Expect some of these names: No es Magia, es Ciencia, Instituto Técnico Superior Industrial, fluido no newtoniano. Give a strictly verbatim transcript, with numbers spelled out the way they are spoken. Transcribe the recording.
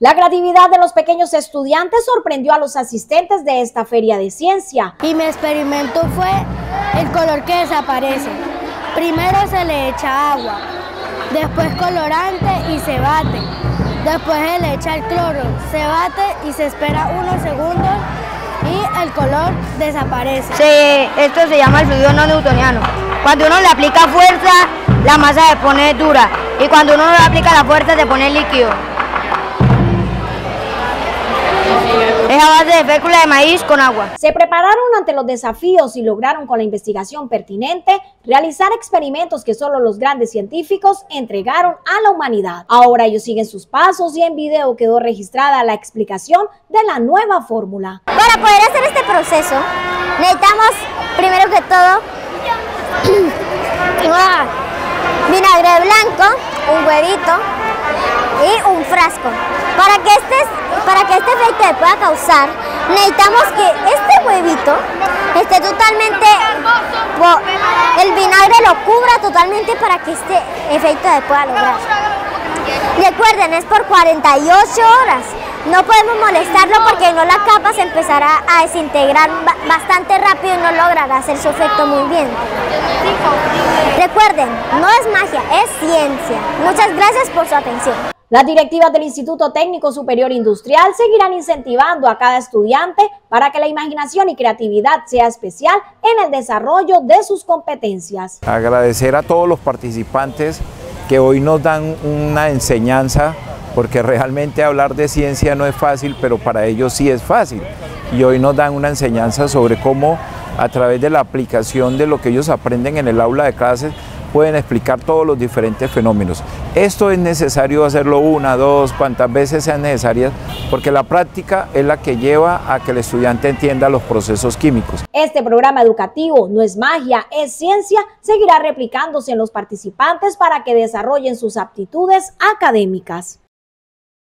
La creatividad de los pequeños estudiantes sorprendió a los asistentes de esta feria de ciencia. Y mi experimento fue el color que desaparece. Primero se le echa agua, después colorante y se bate. Después se le echa el cloro, se bate y se espera unos segundos y el color desaparece. Sí, esto se llama el fluido no newtoniano. Cuando uno le aplica fuerza, la masa se pone dura. Y cuando uno le aplica la fuerza, se pone líquido. Es a base de fécula de maíz con agua. Se prepararon ante los desafíos y lograron con la investigación pertinente realizar experimentos que solo los grandes científicos entregaron a la humanidad. Ahora ellos siguen sus pasos y en video quedó registrada la explicación de la nueva fórmula. Para poder hacer este proceso necesitamos primero que todo vinagre blanco, un huevito y un frasco. Para que este Para que este efecto se pueda causar, necesitamos que este huevito esté totalmente, el vinagre lo cubra totalmente para que este efecto se pueda lograr. Recuerden, es por cuarenta y ocho horas. No podemos molestarlo porque no la capa se empezará a desintegrar bastante rápido y no logrará hacer su efecto muy bien. Recuerden, no es magia, es ciencia. Muchas gracias por su atención. Las directivas del Instituto Técnico Superior Industrial seguirán incentivando a cada estudiante para que la imaginación y creatividad sea especial en el desarrollo de sus competencias. Agradecer a todos los participantes que hoy nos dan una enseñanza, porque realmente hablar de ciencia no es fácil, pero para ellos sí es fácil. Y hoy nos dan una enseñanza sobre cómo, a través de la aplicación de lo que ellos aprenden en el aula de clases, pueden explicar todos los diferentes fenómenos. Esto es necesario hacerlo una, dos, cuantas veces sean necesarias, porque la práctica es la que lleva a que el estudiante entienda los procesos químicos. Este programa educativo, No es magia, es ciencia, seguirá replicándose en los participantes para que desarrollen sus aptitudes académicas.